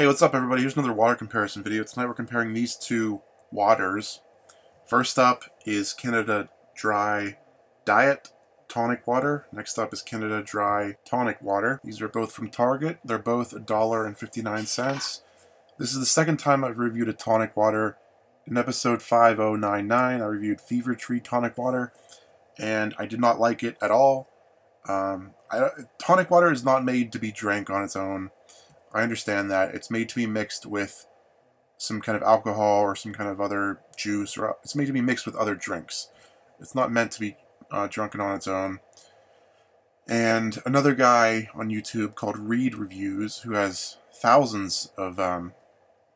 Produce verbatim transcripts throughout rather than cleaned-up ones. Hey, what's up everybody? Here's another water comparison video. Tonight we're comparing these two waters. First up is Canada Dry Diet Tonic Water. Next up is Canada Dry Tonic Water. These are both from Target. They're both a dollar fifty-nine. This is the second time I've reviewed a tonic water. In episode five oh nine nine, I reviewed Fever Tree Tonic Water, and I did not like it at all. Um, I, tonic water is not made to be drank on its own. I understand that. It's made to be mixed with some kind of alcohol or some kind of other juice, or it's made to be mixed with other drinks. It's not meant to be uh, drunken on its own. And another guy on YouTube called Reed Reviews, who has thousands of um,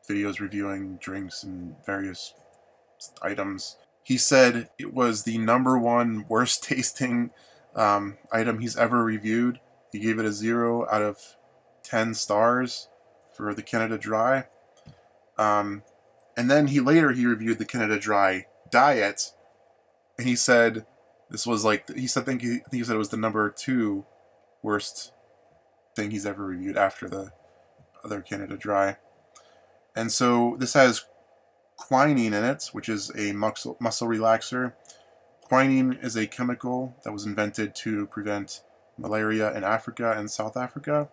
videos reviewing drinks and various items, he said it was the number one worst tasting um, item he's ever reviewed. He gave it a zero out of ten stars for the Canada Dry, um, and then he later he reviewed the Canada Dry Diet, and he said this was like he said I think he, I think he said it was the number two worst thing he's ever reviewed after the other Canada Dry. And so this has quinine in it, which is a muscle muscle relaxer. Quinine is a chemical that was invented to prevent malaria in Africa and South Africa,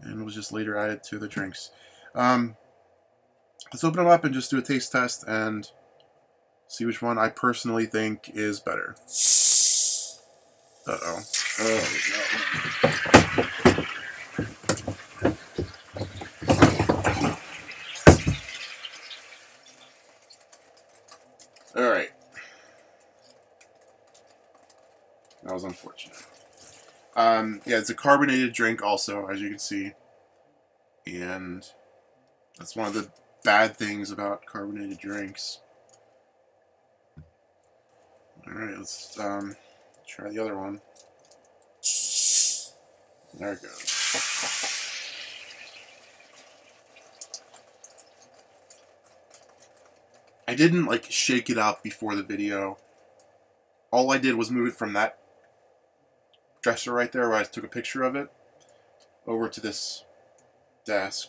and was just later added to the drinks. Um, let's open them up and just do a taste test and see which one I personally think is better. Uh-oh. Oh, no. All right. That was unfortunate. Um, yeah, it's a carbonated drink also, as you can see, and that's one of the bad things about carbonated drinks. Alright, let's um, try the other one. There it goes. I didn't, like, shake it up before the video. All I did was move it from that dresser right there where I took a picture of it over to this desk.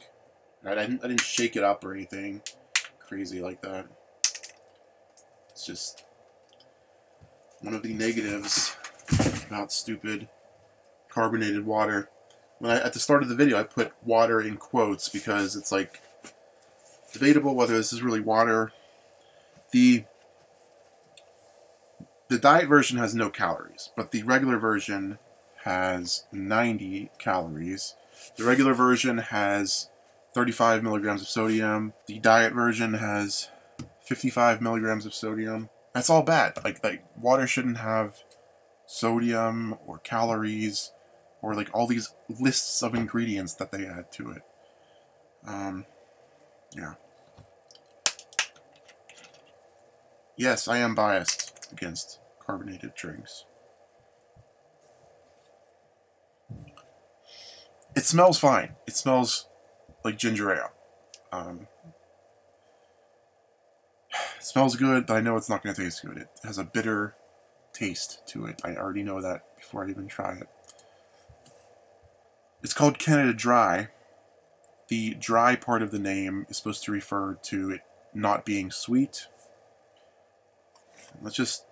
All right, I didn't, I didn't shake it up or anything crazy like that. It's just one of the negatives about stupid carbonated water. When I, at the start of the video I put water in quotes because it's like debatable whether this is really water. The The diet version has no calories, but the regular version has ninety calories. The regular version has thirty-five milligrams of sodium. The diet version has fifty-five milligrams of sodium. That's all bad. Like, like water shouldn't have sodium or calories or like all these lists of ingredients that they add to it. Um, yeah. Yes, I am biased against carbonated drinks. It smells fine. It smells like ginger ale. Um, it smells good, but I know it's not going to taste good. It has a bitter taste to it. I already know that before I even try it. It's called Canada Dry. The dry part of the name is supposed to refer to it not being sweet. Let's just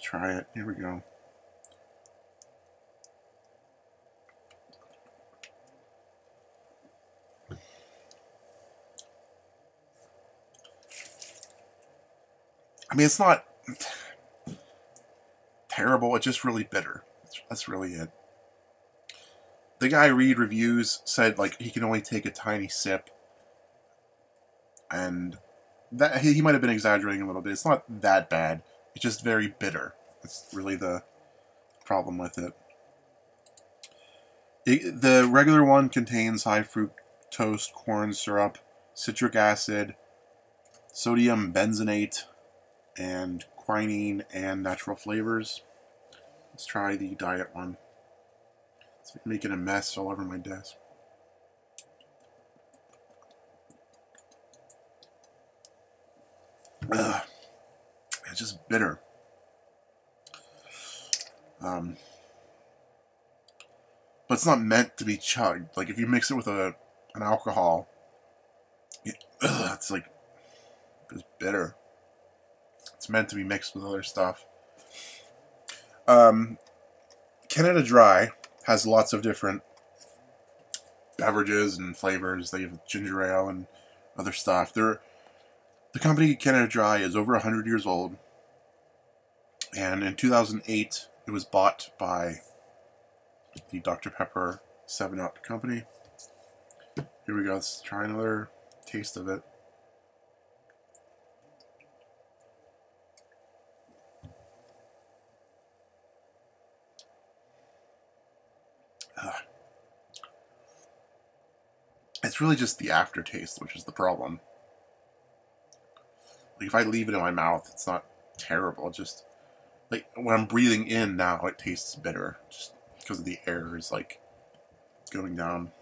try it. Here we go. I mean, it's not terrible. It's just really bitter. That's really it. The guy Reed Reviews said, like, he can only take a tiny sip. And that he might have been exaggerating a little bit. It's not that bad. It's just very bitter. That's really the problem with it. it. The regular one contains high fructose corn syrup, citric acid, sodium benzoate, and quinine and natural flavors. Let's try the diet one. It's making a mess all over my desk. Ugh. It's just bitter. Um, but it's not meant to be chugged. Like, if you mix it with a an alcohol, it's like, it's bitter. It's meant to be mixed with other stuff. Um, Canada Dry has lots of different beverages and flavors. They have ginger ale and other stuff. They're, the company Canada Dry is over one hundred years old. And in two thousand eight, it was bought by the Doctor Pepper Seven Up company. Here we go. Let's try another taste of it. Ugh. It's really just the aftertaste, which is the problem. Like, if I leave it in my mouth, it's not terrible. Just like when I'm breathing in now, it tastes bitter, just because of the air is like going down.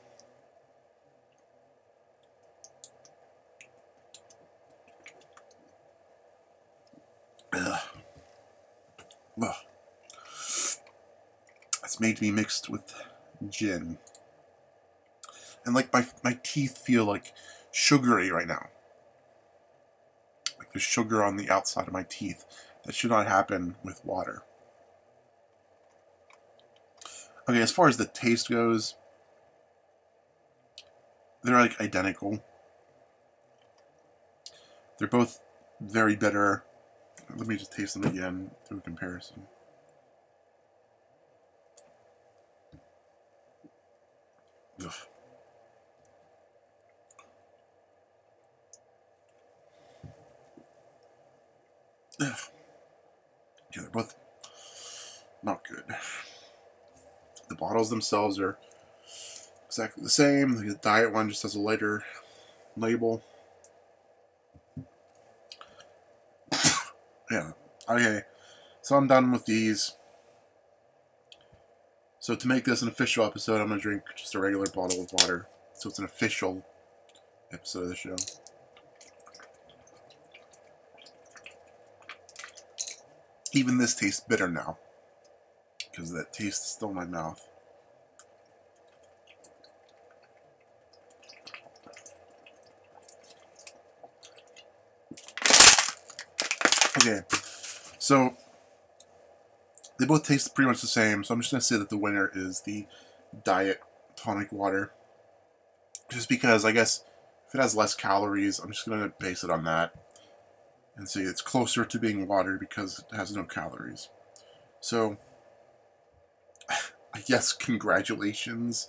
Ugh. Ugh. It's made to be mixed with gin, and like my my teeth feel like sugary right now. Like there's sugar on the outside of my teeth. That should not happen with water. Okay, as far as the taste goes, they're like identical. They're both very bitter. Let me just taste them again through comparison. Ugh. Ugh. Yeah, they're both not good. The bottles themselves are exactly the same. The diet one just has a lighter label. Yeah, okay. So I'm done with these. So to make this an official episode, I'm going to drink just a regular bottle of water. So it's an official episode of the show. Even this tastes bitter now, because that taste is still in my mouth. Okay, so they both taste pretty much the same, so I'm just going to say that the winner is the diet tonic water. Just because, I guess, if it has less calories, I'm just going to base it on that. And see, it's closer to being water because it has no calories. So, I guess congratulations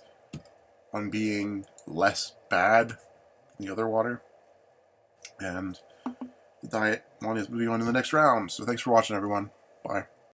on being less bad than the other water. And the diet one is moving on to the next round. So thanks for watching, everyone. Bye.